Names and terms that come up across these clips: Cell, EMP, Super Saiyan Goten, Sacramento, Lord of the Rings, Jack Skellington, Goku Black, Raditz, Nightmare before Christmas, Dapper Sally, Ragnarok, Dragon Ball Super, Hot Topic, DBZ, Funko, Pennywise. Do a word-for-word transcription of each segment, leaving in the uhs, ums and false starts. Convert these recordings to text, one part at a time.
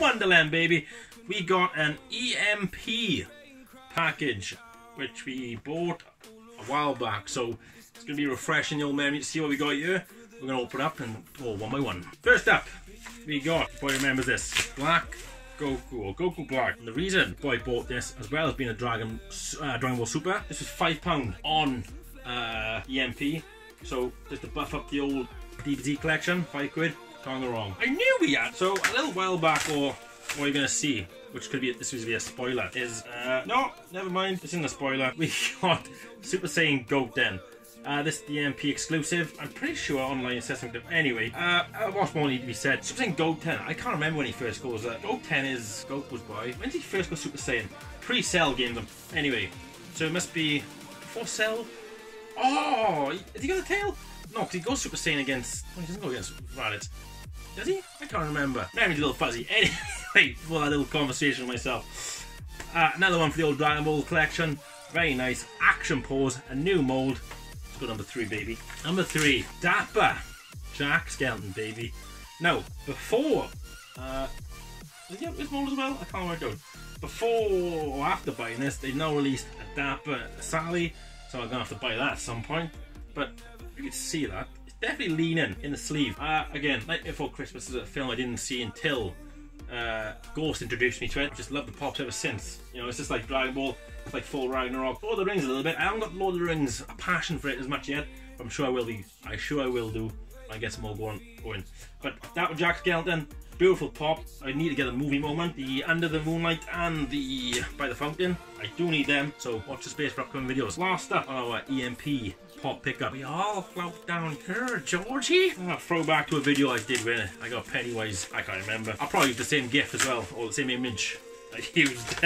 Wonderland, baby. We got an E M P package, which we bought a while back. So it's going to be refreshing your memory to see what we got here. We're going to open up and go one by one. First up, we got, boy remembers this, Black Goku, or Goku Black. And the reason boy bought this, as well as being a Dragon, uh, Dragon Ball Super, this was five pounds on uh, E M P. So just to buff up the old D B Z collection, five quid, can't go wrong. I knew we had! So a little while back, or what you're going to see, which could be, this could be a spoiler, is, uh, no, never mind, it's in the spoiler. We got Super Saiyan Goten. Uh, this is the E M P exclusive. I'm pretty sure online it says something. Anyway, uh, what more need to be said? Super Saiyan Goten. I can't remember when he first goes. Uh, Goten is Goku's boy. When did he first go Super Saiyan? Pre-Cell game them. Anyway, so it must be before Cell. Oh, has he got a tail? No, because he goes Super Saiyan against. Well, he doesn't go against Raditz. Does he? I can't remember. Memory's a little fuzzy. Anyway, well, a little conversation with myself. Uh, another one for the old Dragon Ball collection. Very nice action pose. A new mold. Go number three, baby. Number three, Dapper Jack Skellington, baby. Now, before, uh, did he have this mold as well? I can't remember. Before or after buying this, they now released a Dapper Sally, so I'm gonna have to buy that at some point. But you can see that it's definitely leaning in the sleeve. Uh, again, Nightmare Before Christmas is a film I didn't see until uh, Ghost introduced me to it. I just love the pops ever since. You know, it's just like Dragon Ball. Like full Ragnarok, Lord of the Rings a little bit. I haven't got Lord of the Rings a passion for it as much yet, but I'm sure I will be. I sure I will do. I get some more going. going. But that was Jack Skellington, beautiful pop. I need to get a movie moment. The Under the Moonlight and the By the Fountain. I do need them. So watch the space for upcoming videos. Last up, our E M P pop pickup. We all float down here, Georgie. Oh, throwback to a video I did where I got Pennywise. I can't remember. I'll probably use the same GIF as well, or the same image I used.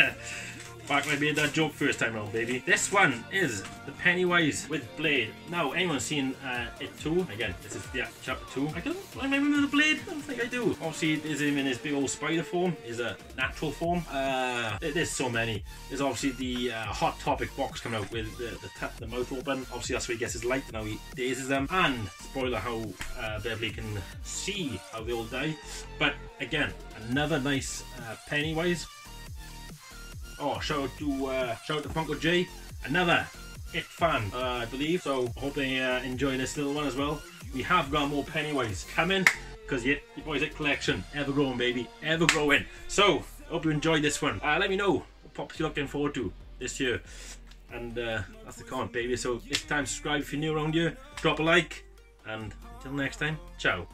Back when I made that joke first time around, baby. This one is the Pennywise with Blade. Now, anyone seen uh, It two? Again, this is yeah, chapter two. I don't I remember the Blade. I don't think I do. Obviously, it is him in his big old spider form. Is a natural form. Uh, there's so many. There's obviously the uh, Hot Topic box coming out with the, the, tap, the mouth open. Obviously, that's where he gets his light. Now he dazes them. And, spoiler, how uh, Beverly can see how they all die. But, again, another nice uh, Pennywise. Oh, shout out to uh, shout out to Funko J, another It fan, uh, I believe. So hope they uh, enjoy this little one as well. We have got more Pennywise coming because your your boys' It collection ever growing, baby, ever growing. So hope you enjoyed this one. Uh, let me know what pops you're looking forward to this year, and uh, that's the comment, baby. So this time, subscribe if you're new around here, drop a like, and until next time, ciao.